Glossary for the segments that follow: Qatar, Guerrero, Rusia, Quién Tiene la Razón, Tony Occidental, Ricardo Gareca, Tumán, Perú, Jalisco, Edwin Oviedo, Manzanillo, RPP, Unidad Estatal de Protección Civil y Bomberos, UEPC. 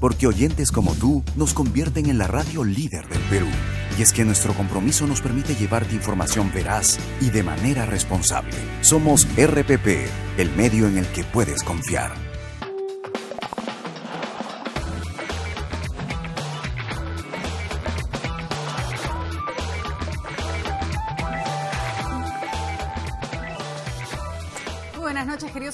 porque oyentes como tú nos convierten en la radio líder del Perú. Y es que nuestro compromiso nos permite llevarte información veraz y de manera responsable. Somos RPP, el medio en el que puedes confiar.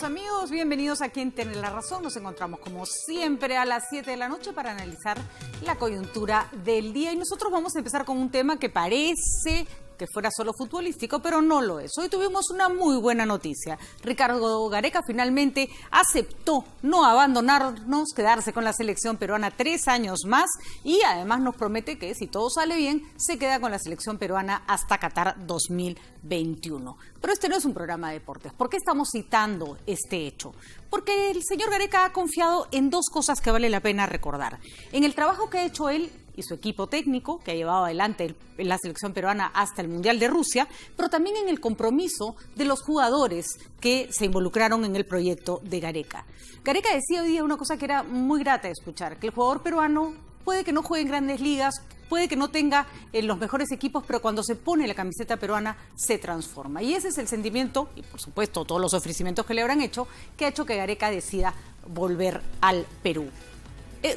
Amigos, bienvenidos a Quién Tiene la Razón. Nos encontramos como siempre a las 7 de la noche para analizar la coyuntura del día. Y nosotros vamos a empezar con un tema que parece que fuera solo futbolístico, pero no lo es. Hoy tuvimos una muy buena noticia. Ricardo Gareca finalmente aceptó no abandonarnos, quedarse con la selección peruana 3 años más, y además nos promete que si todo sale bien, se queda con la selección peruana hasta Qatar 2021. Pero este no es un programa de deportes. ¿Por qué estamos citando este hecho? Porque el señor Gareca ha confiado en dos cosas que vale la pena recordar. En el trabajo que ha hecho él y su equipo técnico, que ha llevado adelante la selección peruana hasta el Mundial de Rusia, pero también en el compromiso de los jugadores que se involucraron en el proyecto de Gareca. Gareca decía hoy día una cosa que era muy grata de escuchar, que el jugador peruano puede que no juegue en grandes ligas, puede que no tenga los mejores equipos, pero cuando se pone la camiseta peruana se transforma. Y ese es el sentimiento, y por supuesto todos los ofrecimientos que le habrán hecho, que ha hecho que Gareca decida volver al Perú.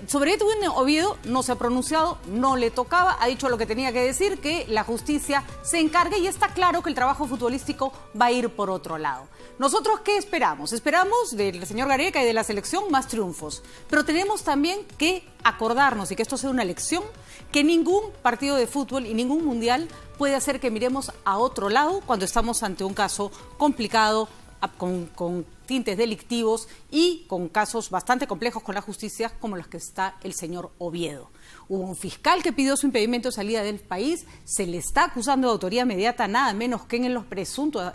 Sobre Edwin Oviedo no se ha pronunciado, no le tocaba, ha dicho lo que tenía que decir, que la justicia se encargue, y está claro que el trabajo futbolístico va a ir por otro lado. ¿Nosotros qué esperamos? Esperamos del señor Gareca y de la selección más triunfos, pero tenemos también que acordarnos, y que esto sea una lección, que ningún partido de fútbol y ningún mundial puede hacer que miremos a otro lado cuando estamos ante un caso complicado, con tintes delictivos y con casos bastante complejos con la justicia como los que está el señor Oviedo. Hubo un fiscal que pidió su impedimento de salida del país, se le está acusando de autoría inmediata nada menos que en los presunta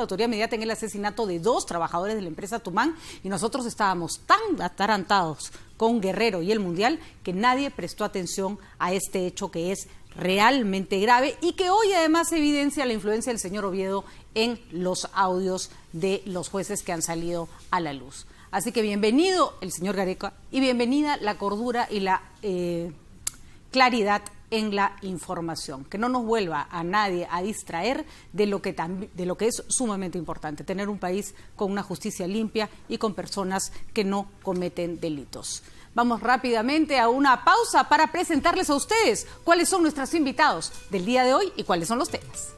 autoría inmediata en el asesinato de 2 trabajadores de la empresa Tumán, y nosotros estábamos tan atarantados con Guerrero y el Mundial que nadie prestó atención a este hecho que es realmente grave y que hoy además evidencia la influencia del señor Oviedo en los audios de los jueces que han salido a la luz. Así que bienvenido el señor Gareca y bienvenida la cordura y la claridad en la información, que no nos vuelva a nadie a distraer de lo que es sumamente importante, tener un país con una justicia limpia y con personas que no cometen delitos. Vamos rápidamente a una pausa para presentarles a ustedes cuáles son nuestros invitados del día de hoy y cuáles son los temas.